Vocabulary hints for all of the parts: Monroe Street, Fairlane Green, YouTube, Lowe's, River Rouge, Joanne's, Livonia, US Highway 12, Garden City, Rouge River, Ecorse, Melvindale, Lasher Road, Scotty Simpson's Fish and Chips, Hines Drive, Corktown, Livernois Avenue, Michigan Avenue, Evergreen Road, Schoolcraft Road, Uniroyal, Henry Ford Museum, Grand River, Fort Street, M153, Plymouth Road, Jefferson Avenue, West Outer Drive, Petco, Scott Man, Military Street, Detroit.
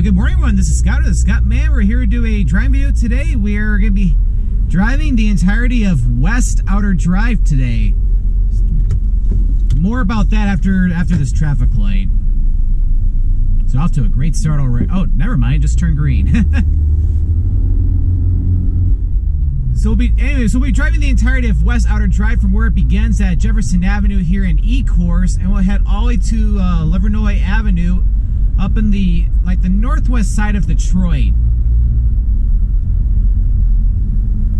Good morning, everyone. This is Scott, Scott Man. We're here to do a driving video today. We're going to be driving the entirety of West Outer Drive today. More about that after this traffic light. So off to a great start already. Oh, never mind. Just turned green. so we'll be driving the entirety of West Outer Drive from where it begins at Jefferson Avenue here in Ecorse, and we'll head all the way to Livernois Avenue, up in the northwest side of Detroit.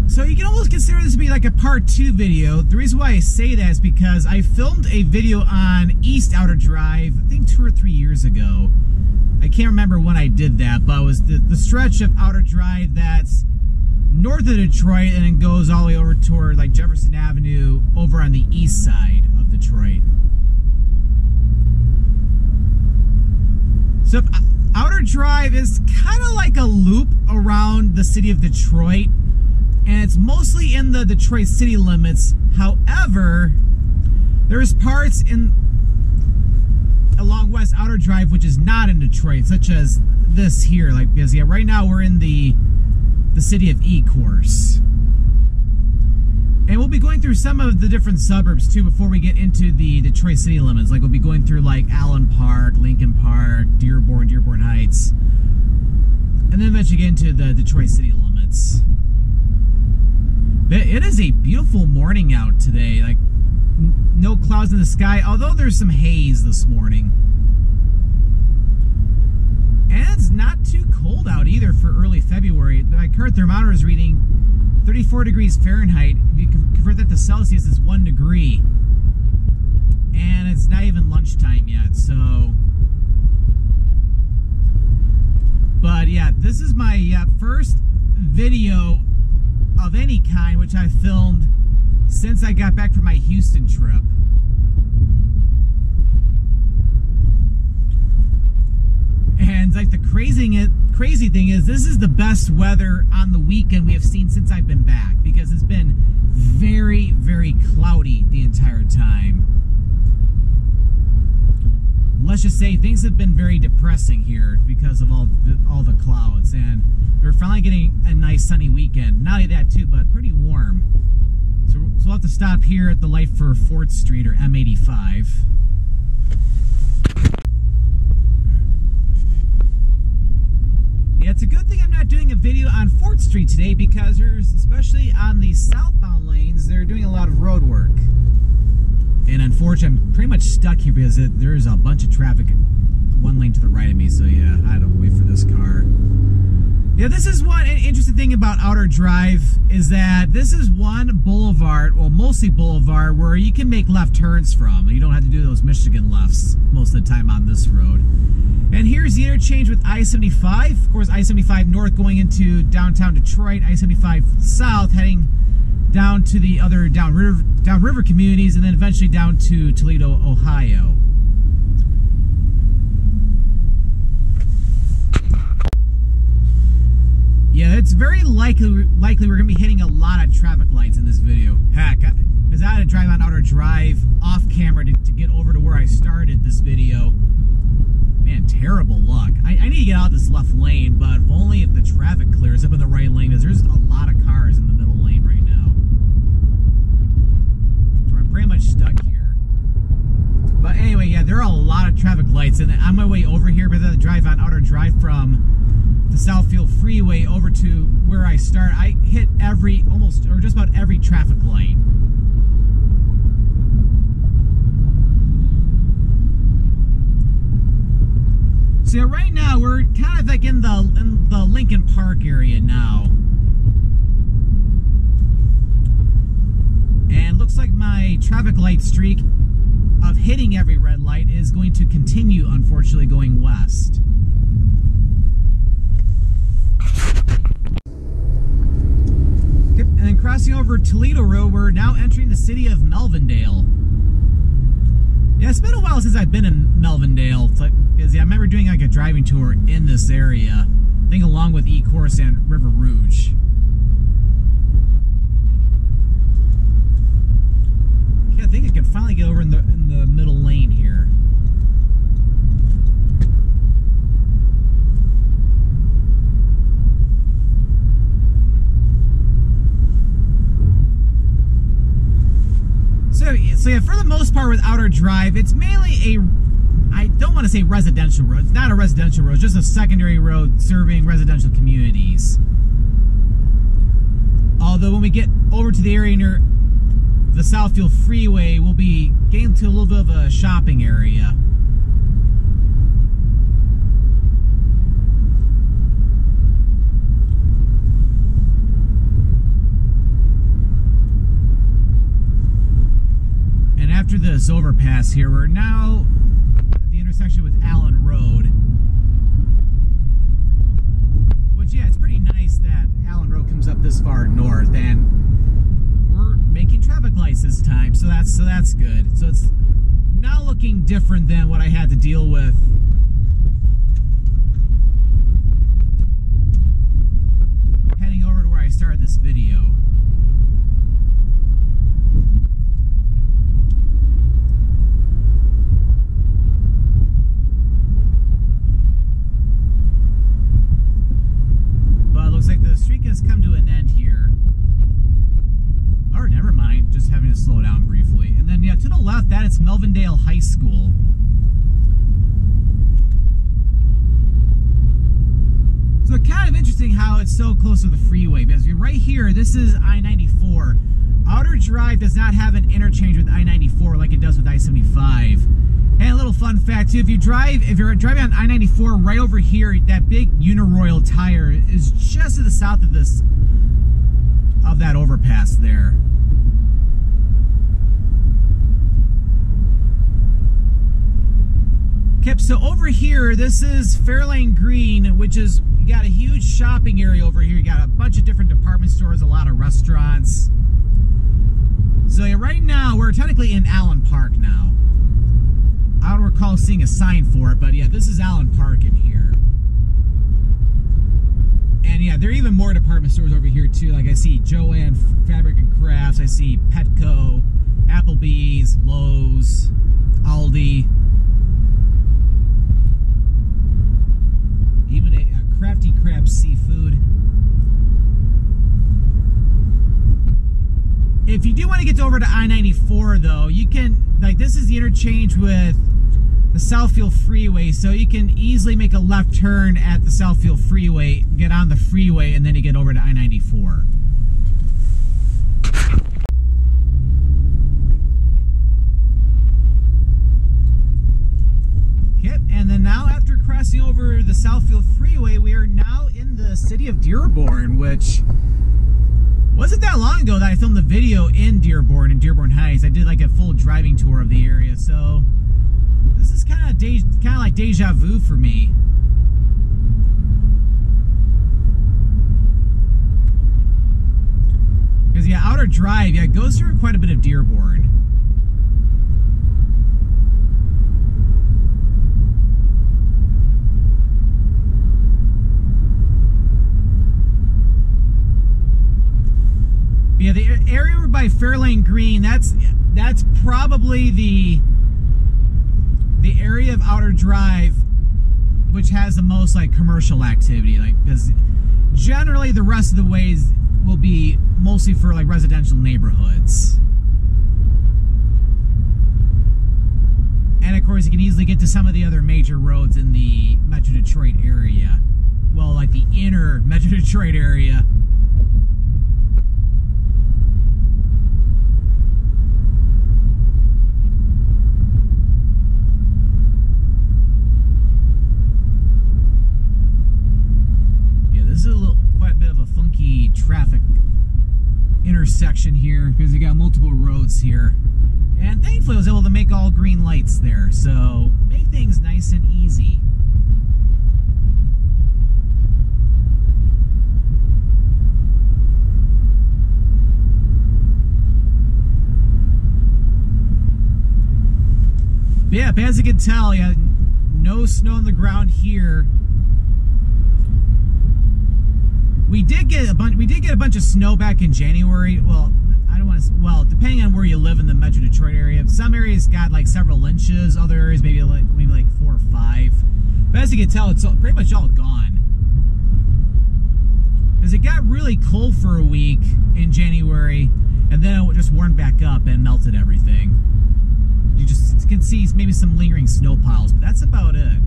So you can almost consider this to be like a part 2 video. The reason why I say that is because I filmed a video on East Outer Drive, I think 2 or 3 years ago. I can't remember when I did that, but it was the stretch of Outer Drive that's north of Detroit and then goes all the way over toward like Jefferson Avenue over on the east side of Detroit. So Outer Drive is kind of like a loop around the city of Detroit, and it's mostly in the Detroit city limits. However, there's parts along West Outer Drive which is not in Detroit, such as this here. Like because yeah, right now we're in the city of Ecorse, and we'll be going through some of the different suburbs too before we get into the Detroit city limits. Like we'll be going through like Allen Park, Lincoln Park, Dearborn Heights, and then eventually get into the Detroit city limits. But it is a beautiful morning out today. Like no clouds in the sky, although there's some haze this morning. And it's not too cold out either for early February. My current thermometer is reading 34 degrees Fahrenheit. If you convert that to Celsius, it's 1 degree. And it's not even lunchtime yet, so... But yeah, this is my first video of any kind which I filmed since I got back from my Houston trip. And like the crazy thing is, this is the best weather on the weekend we have seen since I've been back, because it's been very, very cloudy the entire time. Let's just say things have been very depressing here because of all the clouds, and we're finally getting a nice sunny weekend. Not only that too, but pretty warm. So we'll have to stop here at the light for Fort Street or M85. Yeah, it's a good thing I'm not doing a video on Fort Street today, because there's, especially on the southbound lanes, they're doing a lot of road work. And unfortunately, I'm pretty much stuck here because there is a bunch of traffic one lane to the right of me, so yeah, I had to wait for this car. Yeah, this is one interesting thing about Outer Drive, is that this is one boulevard, well, mostly boulevard, where you can make left turns from. You don't have to do those Michigan lefts most of the time on this road. And here's the interchange with I-75. Of course, I-75 north going into downtown Detroit, I-75 south heading down to the other downriver communities, and then eventually down to Toledo, Ohio. Yeah, it's very likely we're going to be hitting a lot of traffic lights in this video. Heck, because I had to drive on Outer Drive off camera to get over to where I started this video. Man, terrible luck. I need to get out of this left lane, but only if the traffic clears up in the right lane, because there's a lot of cars in the middle lane right now. So I'm pretty much stuck here. But anyway, yeah, there are a lot of traffic lights, and on my way over here, but I had to drive on Outer Drive from the Southfield Freeway over to where I start. I hit just about every traffic light. So right now we're kind of like in the Lincoln Park area now, and looks like my traffic light streak of hitting every red light is going to continue, unfortunately, going west. Okay, and then crossing over Toledo Road, we're now entering the city of Melvindale. Yeah, it's been a while since I've been in Melvindale. It's like, yeah, I remember doing like a driving tour in this area, I think along with Ecorse and River Rouge. Okay, I think I can finally get over in the middle lane here. So yeah, for the most part with Outer Drive, it's mainly a, I don't want to say residential road. It's not a residential road, it's just a secondary road serving residential communities. Although when we get over to the area near the Southfield Freeway, we'll be getting to a little bit of a shopping area. And after this overpass here, we're now at the intersection with Allen Road. Which, yeah, it's pretty nice that Allen Road comes up this far north, and we're making traffic lights this time, so that's good. So it's not looking different than what I had to deal with heading over to where I started this video. Has come to an end here, or never mind, just having to slow down briefly. And then yeah, to the left, that is Melvindale High School. So kind of interesting how it's so close to the freeway, because right here, this is I-94. Outer Drive does not have an interchange with I-94 like it does with I-75. And a little fun fact too, if you're driving on I-94 right over here, that big Uniroyal tire is just to the south of this, of that overpass there. Okay, so over here, this is Fairlane Green, which is, you got a huge shopping area over here. You got a bunch of different department stores, a lot of restaurants. So yeah, right now, we're technically in Allen Park now. I don't recall seeing a sign for it, but yeah, this is Allen Park in here. And yeah, there are even more department stores over here too. Like I see Joanne's Fabric and Crafts, I see Petco, Applebee's, Lowe's, Aldi. Even a Crafty Crab Seafood. If you do want to get over to I-94 though, you can, like this is the interchange with the Southfield Freeway, so you can easily make a left turn at the Southfield Freeway, get on the freeway, and then you get over to I-94. Okay, and then now after crossing over the Southfield Freeway, we are now in the city of Dearborn, which wasn't that long ago that I filmed the video in Dearborn Heights. I did like a full driving tour of the area, so this is kind of like deja vu for me. Because yeah, Outer Drive, yeah, it goes through quite a bit of Dearborn. Yeah, the area over by Fairlane Green, that's probably the area of Outer Drive which has the most like commercial activity, like because generally the rest of the ways will be mostly for like residential neighborhoods. And of course you can easily get to some of the other major roads in the Metro Detroit area. Well, like the inner Metro Detroit area. This is quite a bit of a funky traffic intersection here, because you got multiple roads here. And thankfully I was able to make all green lights there, so make things nice and easy. But yeah, but as you can tell, yeah, no snow on the ground here. We did get a bunch of snow back in January. Well, I don't want to. Well, depending on where you live in the Metro Detroit area, some areas got like several inches, other areas maybe like 4 or 5. But as you can tell, it's all, pretty much all gone. Because it got really cold for a week in January, And then it just warmed back up and melted everything. You just can see maybe some lingering snow piles, but that's about it.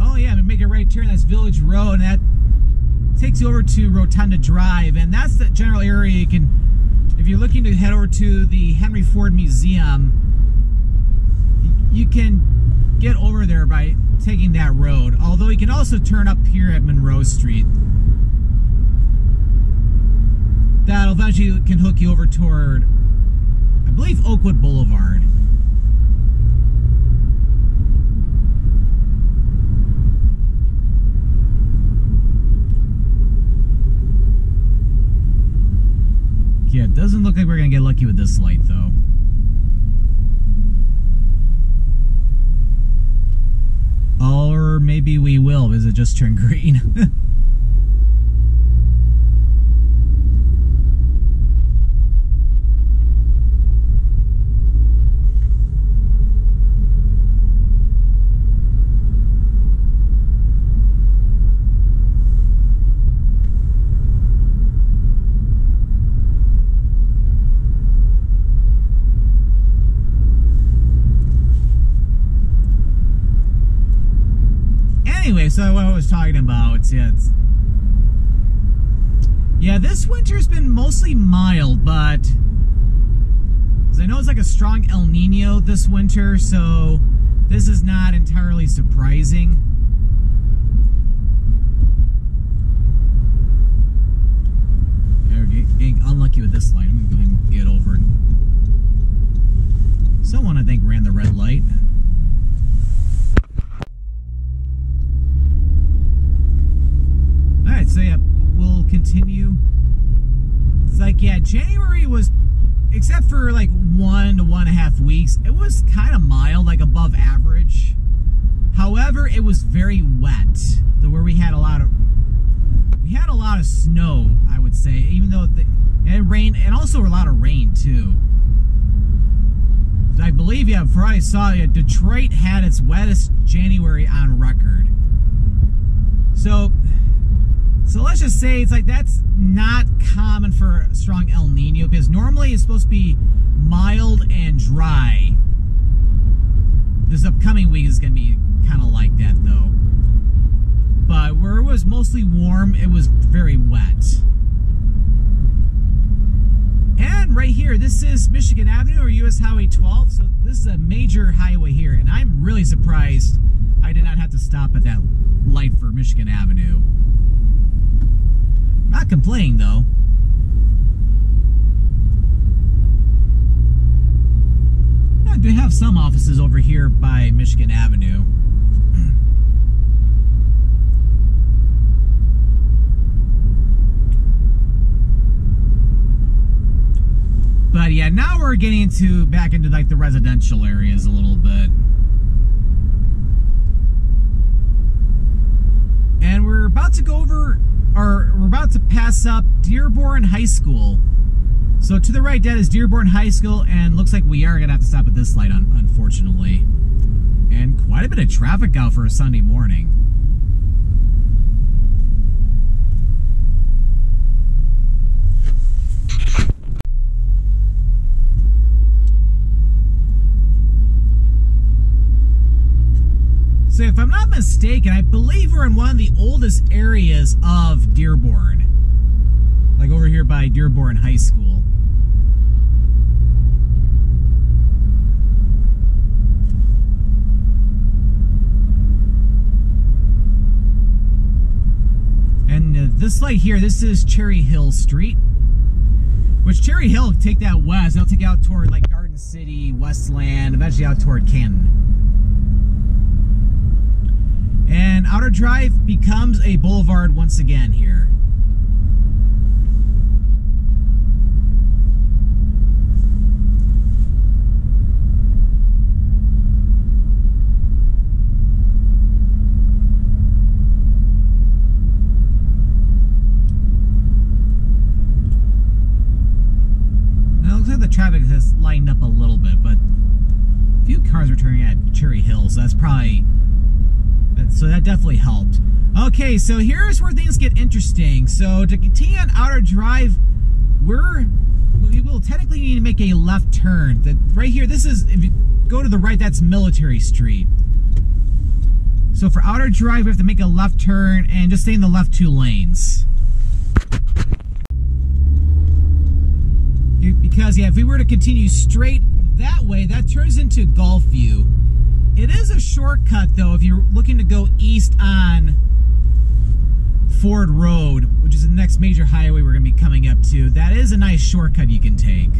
Oh yeah, I'm gonna make a right turn. That's Village Road, and that takes you over to Rotunda Drive, and that's the general area you can, if you're looking to head over to the Henry Ford Museum, you can get over there by taking that road, although you can also turn up here at Monroe Street. That eventually can hook you over toward, I believe, Oakwood Boulevard. Yeah, it doesn't look like we're gonna get lucky with this light though. Or maybe we will, because it just turned green. So what I was talking about, yeah, this winter's been mostly mild, but I know it's like a strong El Nino this winter, so this is not entirely surprising. We're getting unlucky with this light. I'm going to get over it. Someone, I think, ran the red light. Alright, so yeah, we'll continue. It's like, yeah, January was, except for like 1 to 1.5 weeks, it was kind of mild, like above average. However, it was very wet, where we had a lot of snow, I would say, even though it rained, and also a lot of rain too. I believe, yeah, before I saw it, Detroit had its wettest January on record. So let's just say it's like that's not common for a strong El Nino, because normally it's supposed to be mild and dry. This upcoming week is going to be kind of like that though. But where it was mostly warm, it was very wet. And right here, this is Michigan Avenue or US Highway 12. So this is a major highway here, and I'm really surprised I did not have to stop at that light for Michigan Avenue. Not complaining though. Yeah, they have some offices over here by Michigan Avenue. But yeah, now we're getting into back into like the residential areas a little bit. And we're about to go over, or we're about to pass up Dearborn High School. So to the right, that is Dearborn High School, and looks like we are gonna have to stop at this light, unfortunately. And quite a bit of traffic out for a Sunday morning. So if I'm not mistaken, I believe we're in one of the oldest areas of Dearborn. Like over here by Dearborn High School. And this light here, this is Cherry Hill Street. Which Cherry Hill, take that west, they'll take you out toward like Garden City, Westland, eventually out toward Canton. And Outer Drive becomes a boulevard once again here. Now it looks like the traffic has lined up a little bit, but a few cars are turning at Cherry Hill, so that's probably So that definitely helped. Okay, so here's where things get interesting. So to continue on Outer Drive, we will technically need to make a left turn. Right here, this is, if you go to the right, that's Military Street. So for Outer Drive, we have to make a left turn and just stay in the left two lanes. Because, yeah, if we were to continue straight that way, that turns into Gulfview. It is a shortcut, though, if you're looking to go east on Ford Road, which is the next major highway we're going to be coming up to. That is a nice shortcut you can take.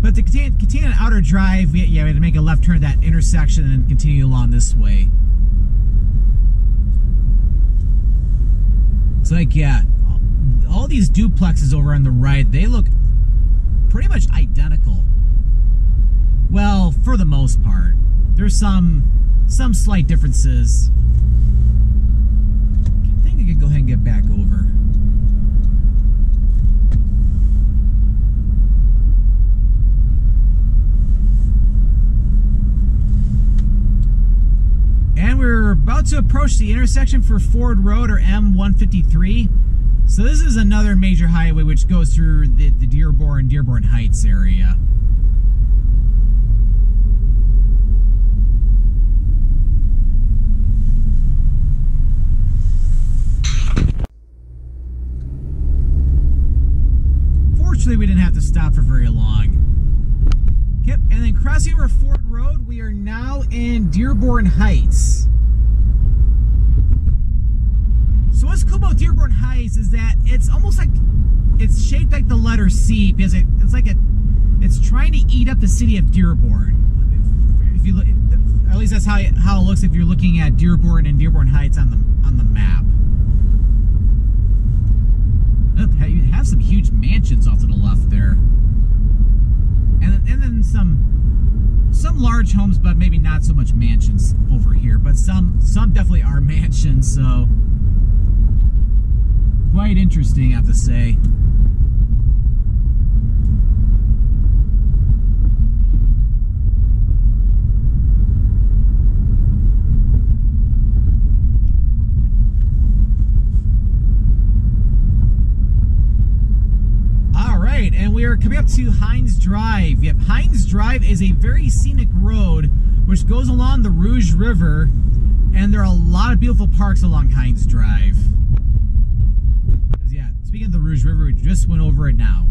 But to continue on Outer Drive, we had to make a left turn at that intersection and continue along this way. It's like, yeah, all these duplexes over on the right, they look pretty much identical. Well, for the most part. There's some slight differences. I think I could go ahead and get back over. And we're about to approach the intersection for Ford Road, or M153. So this is another major highway which goes through the Dearborn Heights area. Fortunately, we didn't have to stop for very long. Yep, and then crossing over Ford Road, we are now in Dearborn Heights. So what's cool about Dearborn Heights is that it's almost like, it's shaped like the letter C, because it's trying to eat up the city of Dearborn. If you look, at least that's how it looks if you're looking at Dearborn and Dearborn Heights on the map. You have some huge mansions off to the left there, and then some large homes, but maybe not so much mansions over here. But some definitely are mansions, so. Quite interesting, I have to say. All right, and we are coming up to Hines Drive. Yep, Hines Drive is a very scenic road which goes along the Rouge River, and there are a lot of beautiful parks along Hines Drive. Speaking of the Rouge River, we just went over it now.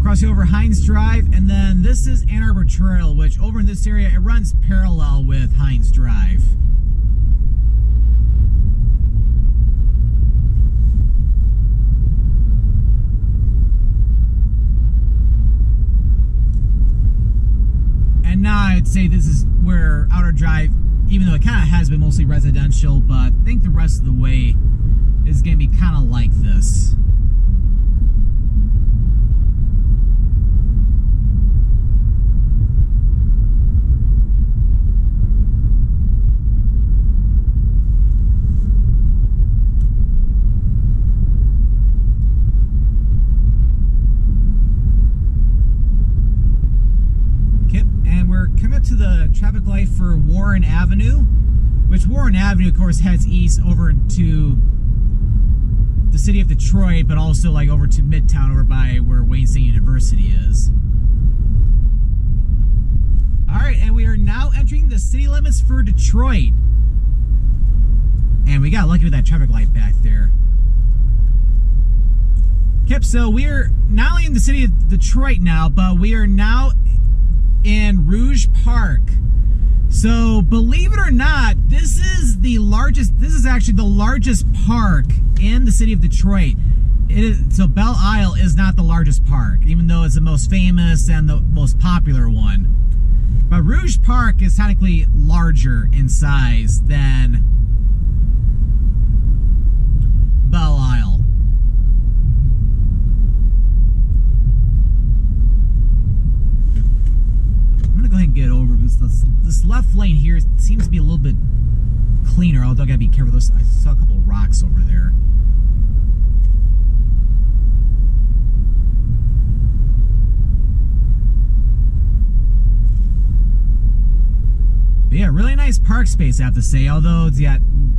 Crossing over Hines Drive, and then this is Ann Arbor Trail, which over in this area, it runs parallel with Hines Drive. Now I would say this is where Outer Drive, even though it kind of has been mostly residential, but I think the rest of the way is going to be kind of like this. To the traffic light for Warren Avenue, which Warren Avenue, of course, heads east over into the city of Detroit, but also like over to Midtown, over by where Wayne State University is. All right, and we are now entering the city limits for Detroit. And we got lucky with that traffic light back there. Kip, so we're not only in the city of Detroit now, but we are now in Rouge Park. So believe it or not, this is actually the largest park in the city of Detroit. So Belle Isle is not the largest park, even though it's the most famous and the most popular one. But Rouge Park is technically larger in size than Belle Isle. Go ahead and get over this left lane here seems to be a little bit cleaner, although I gotta be careful. I saw a couple of rocks over there. Really nice park space, I have to say, although it's got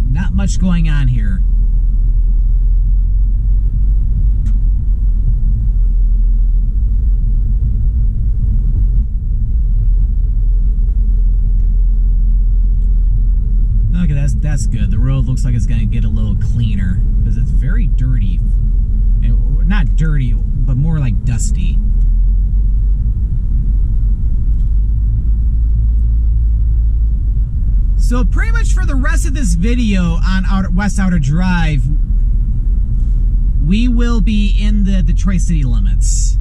not much going on here. Okay, that's good. The road looks like it's going to get a little cleaner because it's very dirty. Not dirty, but more like dusty. So pretty much for the rest of this video on West Outer Drive, we will be in the Detroit city limits.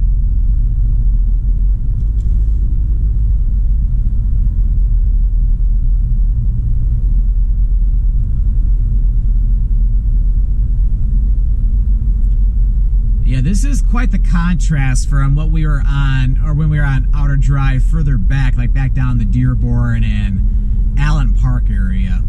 Yeah, this is quite the contrast from what we were on, or when we were on Outer Drive further back, like back down the Dearborn and Allen Park area.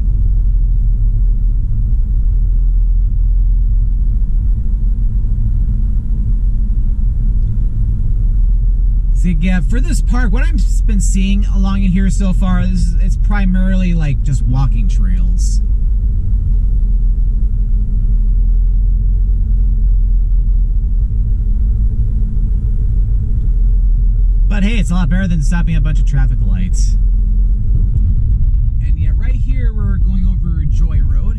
See, yeah, for this park, what I've been seeing along in here so far is it's primarily like just walking trails. But hey, it's a lot better than stopping a bunch of traffic lights. And yeah, right here we're going over Joy Road.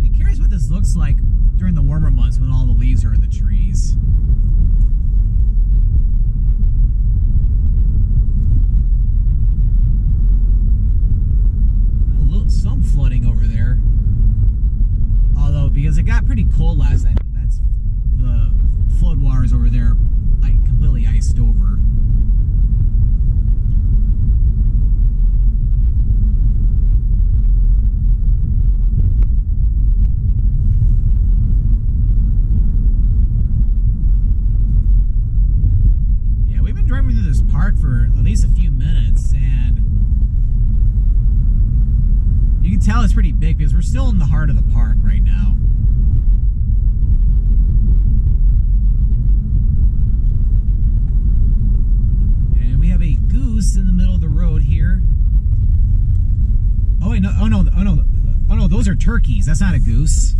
I'm curious what this looks like during the warmer months when all the leaves are in the trees. A little, some flooding over there. Although, because it got pretty cold last night, that's the floodwaters over there, like completely iced over. Yeah, we've been driving through this park for at least a few minutes, and you can tell it's pretty big because we're still in the heart of the park right now. And we have a goose in the middle of the road here. Oh wait, no, oh no, those are turkeys. That's not a goose.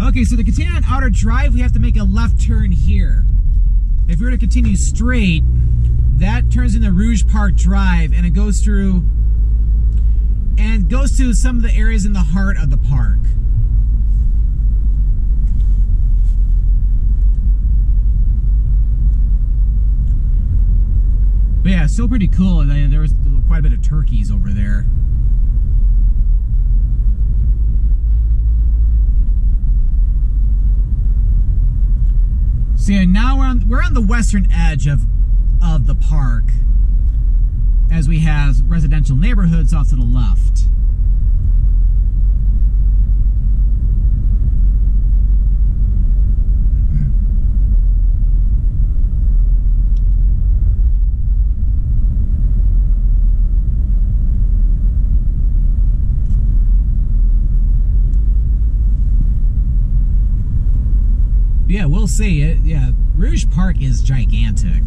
Okay, so to continue on Outer Drive, we have to make a left turn here. If we were to continue straight, that turns into Rouge Park Drive, and it goes through and goes to some of the areas in the heart of the park. But yeah, it's still pretty cool. I mean, there was quite a bit of turkeys over there. So yeah, now we're on the western edge of the park, as we have residential neighborhoods off to the left. Yeah, we'll see it. Yeah, Rouge Park is gigantic.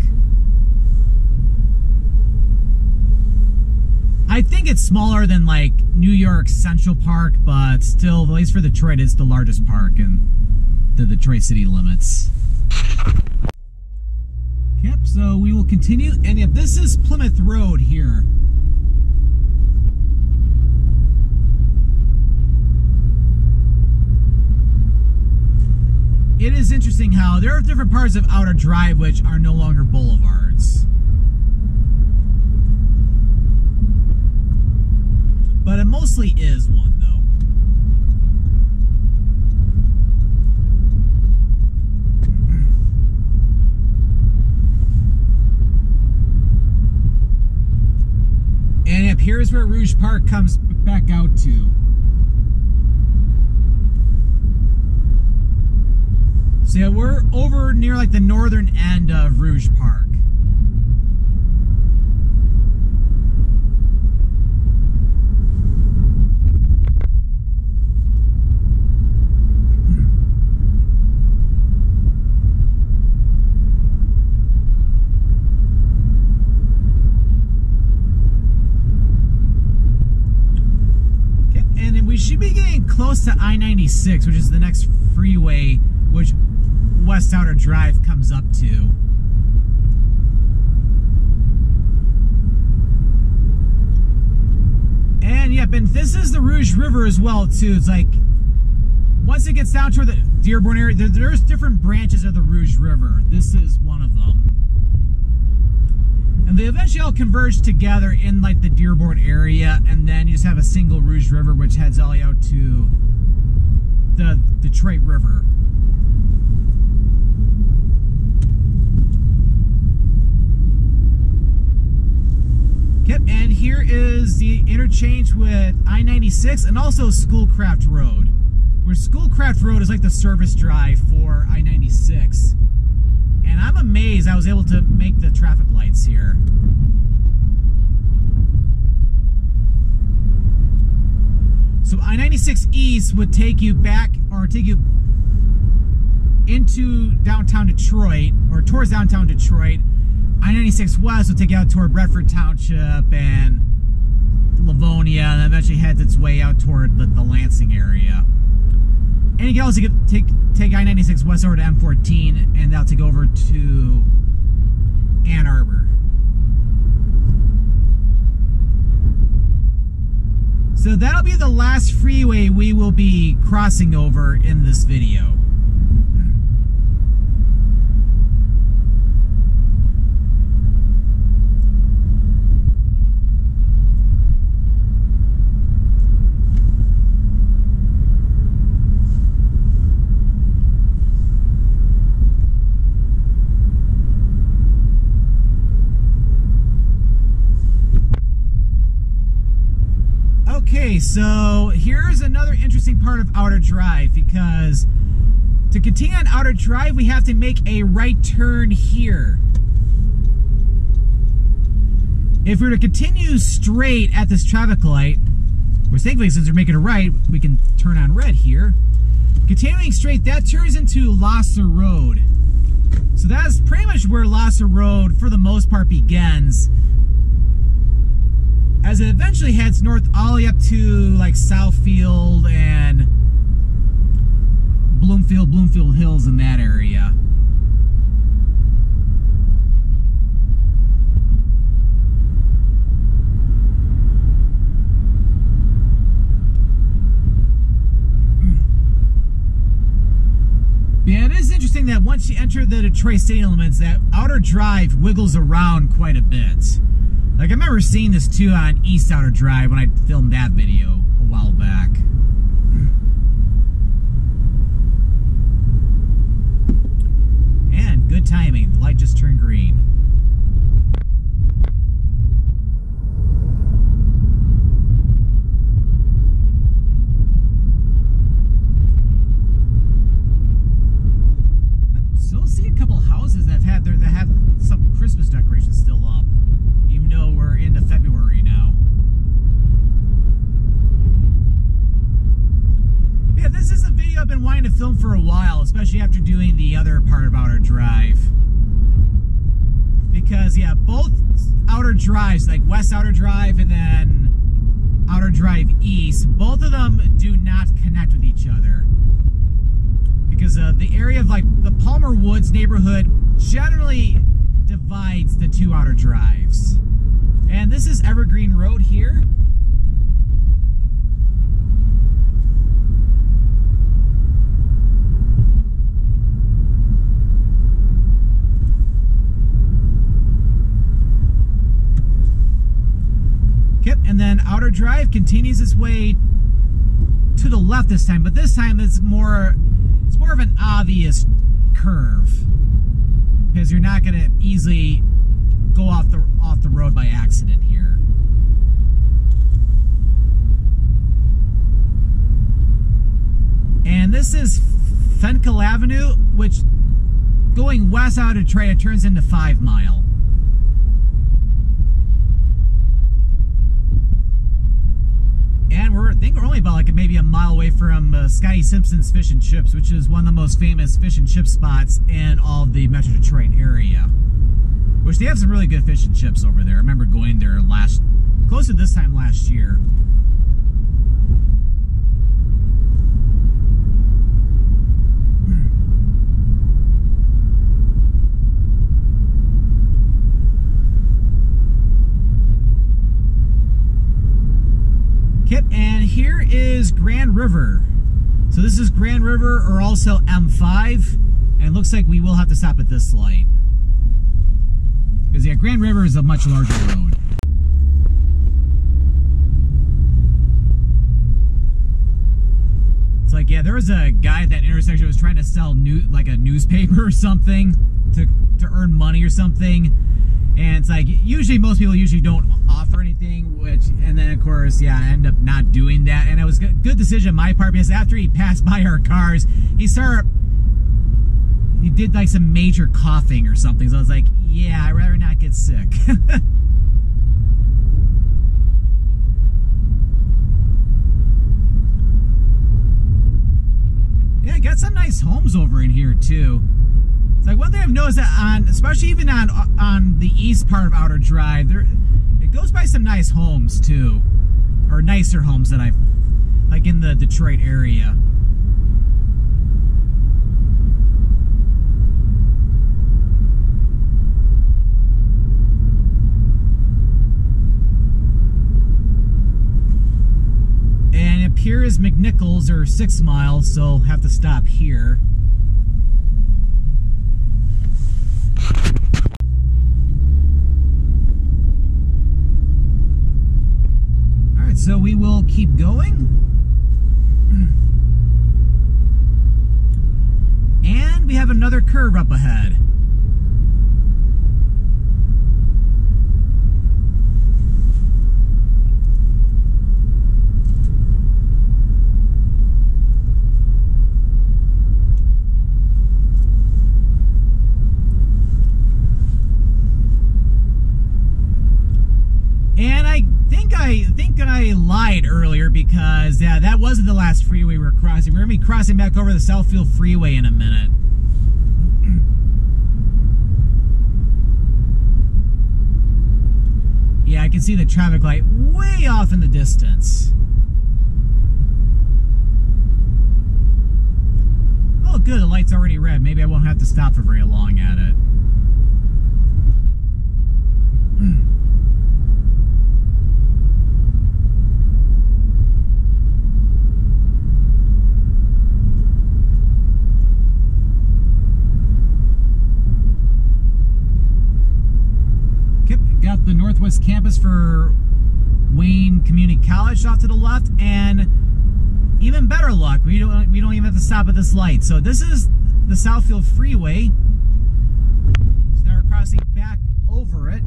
I think it's smaller than like New York Central Park, but still, at least for Detroit, it's the largest park in the Detroit city limits. Yep, so we will continue, and yep, this is Plymouth Road here. It is interesting how there are different parts of Outer Drive which are no longer boulevards. But it mostly is one, though. And up here is where Rouge Park comes back out to. So yeah, we're over near like the northern end of Rouge Park. close to I-96, which is the next freeway, which West Outer Drive comes up to. And yep, and this is the Rouge River as well too. It's like, once it gets down toward the Dearborn area, there's different branches of the Rouge River. This is one of them. And they eventually all converge together in like the Dearborn area, and then you just have a single Rouge River which heads all the way out to the Detroit River. Yep, and here is the interchange with I-96 and also Schoolcraft Road, where Schoolcraft Road is like the service drive for I-96. And I'm amazed I was able to make the traffic lights here. So I-96 East would take you back, or take you into downtown Detroit, or towards downtown Detroit. I-96 West would take you out toward Bradford Township and Livonia, and eventually heads its way out toward the Lansing area. And you can also take I-96 West over to M14, and that'll take over to Ann Arbor. So that'll be the last freeway we will be crossing over in this video. Okay, so here's another interesting part of Outer Drive, because to continue on Outer Drive, we have to make a right turn here. If we were to continue straight at this traffic light, which thankfully since we're making a right, we can turn on red here. Continuing straight, that turns into Lasher Road. So that's pretty much where Lasher Road, for the most part, begins, as it eventually heads north all the way up to like Southfield and Bloomfield Hills in that area. Yeah, it is interesting that once you enter the Detroit city limits, that Outer Drive wiggles around quite a bit. Like, I remember seeing this too on East Outer Drive when I filmed that video a while back. And good timing, the light just turned green. I still see a couple houses that have some Christmas decorations still up, even though we're into February now. Yeah, this is a video I've been wanting to film for a while, especially after doing the other part of Outer Drive. Because, yeah, both Outer Drives, like West Outer Drive and then Outer Drive East, both of them do not connect with each other. Because the area of, like, the Palmer Woods neighborhood generally divides the two outer drives. And this is Evergreen Road here. Yep, and then Outer Drive continues its way to the left this time, but this time it's more of an obvious curve, because you're not going to easily go off the road by accident here. And this is Lincoln Avenue, which going west out of Detroit, it turns into 5 Mile. And I think we're only about like maybe a mile away from Scotty Simpson's Fish and Chips, which is one of the most famous fish and chip spots in all of the Metro Detroit area. Which they have some really good fish and chips over there. I remember going there close to this time last year. Okay, and here is Grand River. So this is Grand River, or also M5, and it looks like we will have to stop at this light. Because yeah, Grand River is a much larger road. It's like, yeah, there was a guy at that intersection who was trying to sell like a newspaper or something to earn money or something. And it's like, usually most people don't offer anything, and then of course, yeah, I end up not doing that. And it was a good decision on my part, because after he passed by our cars, he did like some major coughing or something. So I was like, yeah, I'd rather not get sick. Yeah, got some nice homes over in here too. It's like, one thing I've noticed that especially even on the east part of Outer Drive, it goes by some nice homes too, or nicer homes that I've, like in the Detroit area. Here is McNichols, or 6 Mile, so have to stop here. Alright, so we will keep going. And we have another curve up ahead. I lied earlier, because yeah, that wasn't the last freeway we're crossing. We're going to be crossing back over the Southfield Freeway in a minute. Yeah, I can see the traffic light way off in the distance. Oh good, the light's already red. Maybe I won't have to stop for very long at it. The Northwest campus for Wayne Community College off to the left, and even better luck, we don't even have to stop at this light. So this is the Southfield Freeway. So now we're crossing back over it,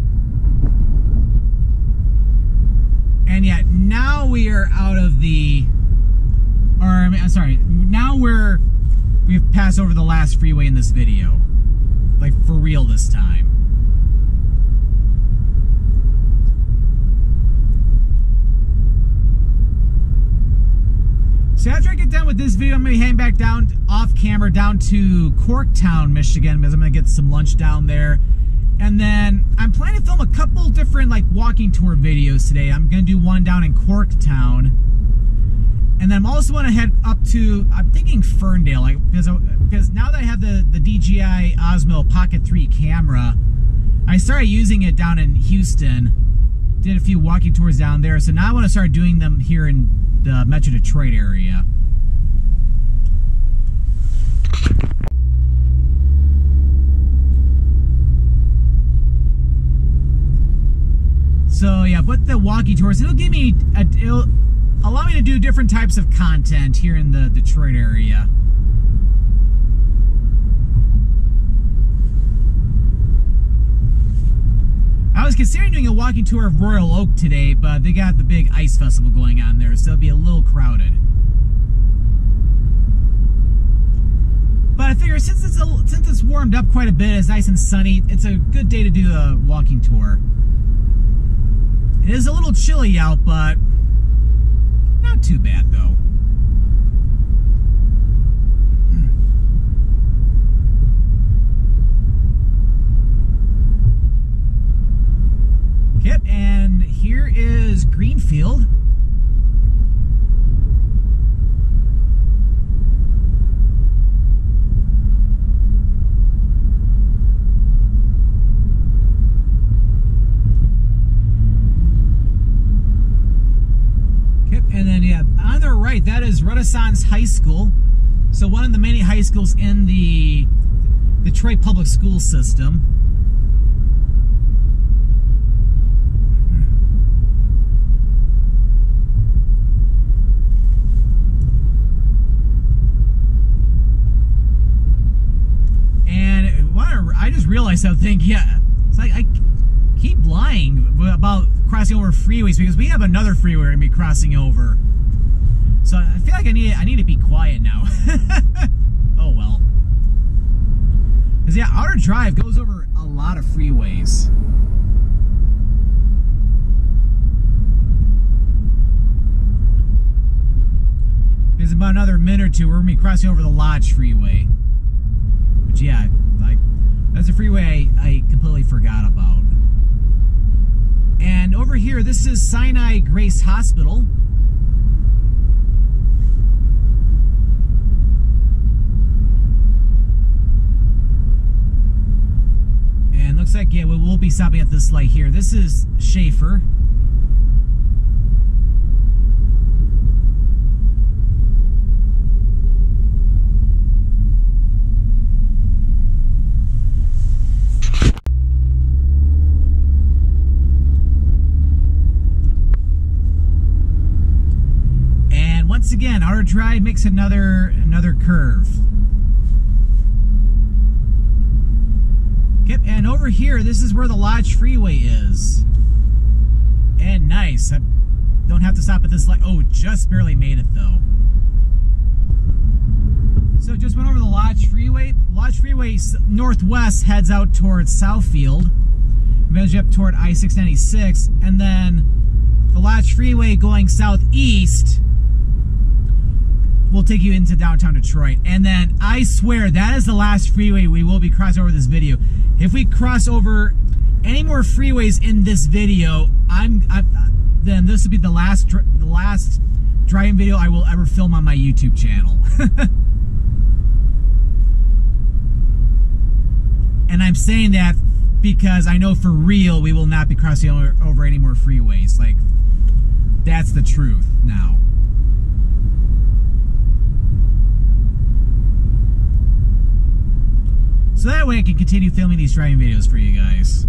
and yet now we are out of the. Or I'm sorry, now we've passed over the last freeway in this video, like for real this time. So after I get done with this video, I'm going to be heading back down off camera down to Corktown, Michigan, because I'm going to get some lunch down there. And then I'm planning to film a couple different like walking tour videos today. I'm going to do one down in Corktown. And then I'm also going to head up to, I'm thinking Ferndale, like, because now that I have the DJI Osmo Pocket 3 camera, I started using it down in Houston. Did a few walking tours down there, so now I want to start doing them here in the Metro Detroit area. So yeah, but the walkie tours, it'll give me it'll allow me to do different types of content here in the Detroit area. I was considering doing a walking tour of Royal Oak today, but they got the big ice festival going on there, so it'll be a little crowded. But I figure since it's warmed up quite a bit, it's nice and sunny, it's a good day to do a walking tour. It is a little chilly out, but not too bad though. Yep, and here is Greenfield. Yep, right, that is Renaissance High School. So one of the many high schools in the Detroit public school system. And I just realized something. Yeah, it's like I keep lying about crossing over freeways because we have another freeway we're gonna be crossing over. So I feel like I need to be quiet now. Oh well. Cause yeah, Outer Drive goes over a lot of freeways. There's about another minute or two, we're gonna be crossing over the Lodge Freeway. But yeah, that's a freeway I completely forgot about. And over here, this is Sinai Grace Hospital. Looks like, yeah, we will be stopping at this light here. This is Schaefer. And once again, Outer Drive makes another curve. Yep, and over here, this is where the Lodge Freeway is. And nice, I don't have to stop at this light. Oh, just barely made it though. So just went over the Lodge Freeway. Lodge Freeway northwest heads out towards Southfield, moves up toward I-696, and then the Lodge Freeway going southeast will take you into downtown Detroit. And then I swear that is the last freeway we will be crossing over this video. If we cross over any more freeways in this video, then this will be the last driving video I will ever film on my YouTube channel. And I'm saying that because I know for real we will not be crossing over any more freeways. Like, that's the truth now. So that way I can continue filming these driving videos for you guys.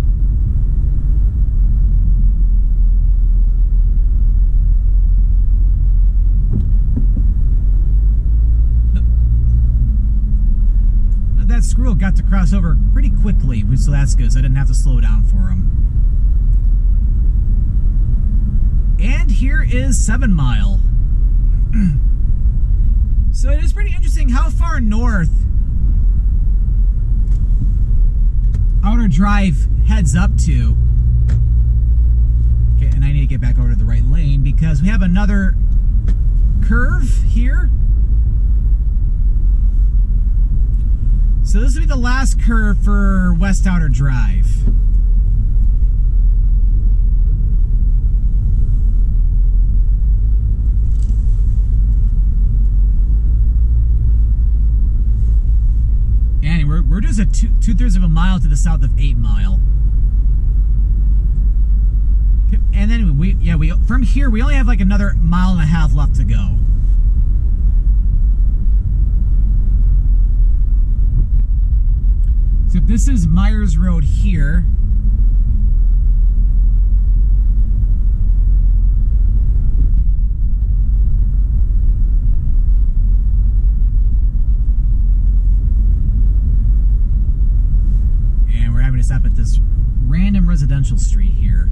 Now that squirrel got to cross over pretty quickly, so that's good, so I didn't have to slow down for him. And here is 7 Mile. So it is pretty interesting how far north Outer Drive heads up to. Okay, and I need to get back over to the right lane because we have another curve here. So this will be the last curve for West Outer Drive. We're just at two-thirds of a mile to the south of 8 Mile. And then we from here we only have like another 1.5 miles left to go. So this is Myers Road here. Up at this random residential street here.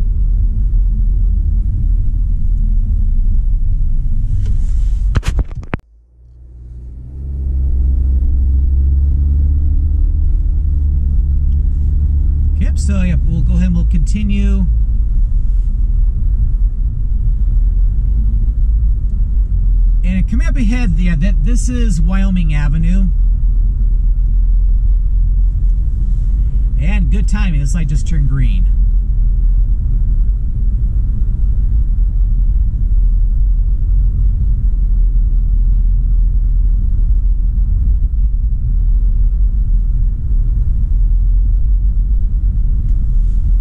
Yep, so yep, we'll go ahead and we'll continue. And coming up ahead, yeah, this is Wyoming Avenue. And good timing, this light just turned green.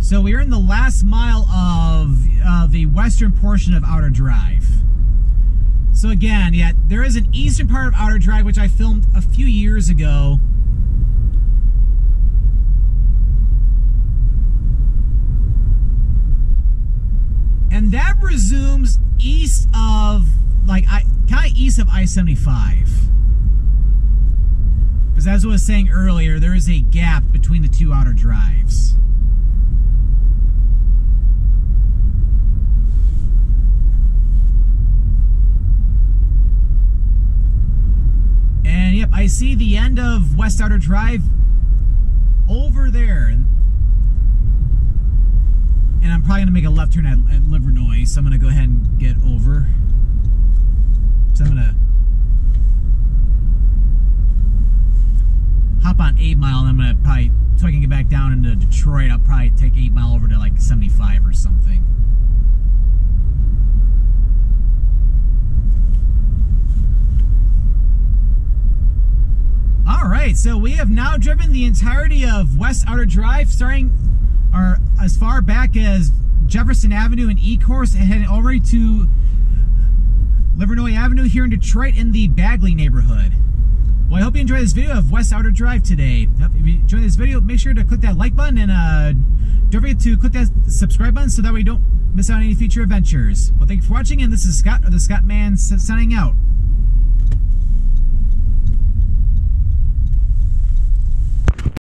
So we're in the last mile of the western portion of Outer Drive. So again, yeah, there is an eastern part of Outer Drive, which I filmed a few years ago. And that resumes east of, like, kind of east of I-75. Because as I was saying earlier, there is a gap between the two outer drives. And yep, I see the end of West Outer Drive over there. And I'm probably going to make a left turn at Livernois, so I'm going to go ahead and get over. So I'm going to hop on 8 Mile, and I'm going to probably, so I can get back down into Detroit, I'll probably take 8 Mile over to like 75 or something. Alright, so we have now driven the entirety of West Outer Drive, starting or as far back as Jefferson Avenue and Ecorse, and heading all the way to Livernois Avenue here in Detroit in the Bagley neighborhood. Well, I hope you enjoyed this video of West Outer Drive today. If you enjoyed this video, make sure to click that like button, and don't forget to click that subscribe button so that way you don't miss out on any future adventures. Well, thank you for watching, and this is Scott, or the Scott Man, signing out.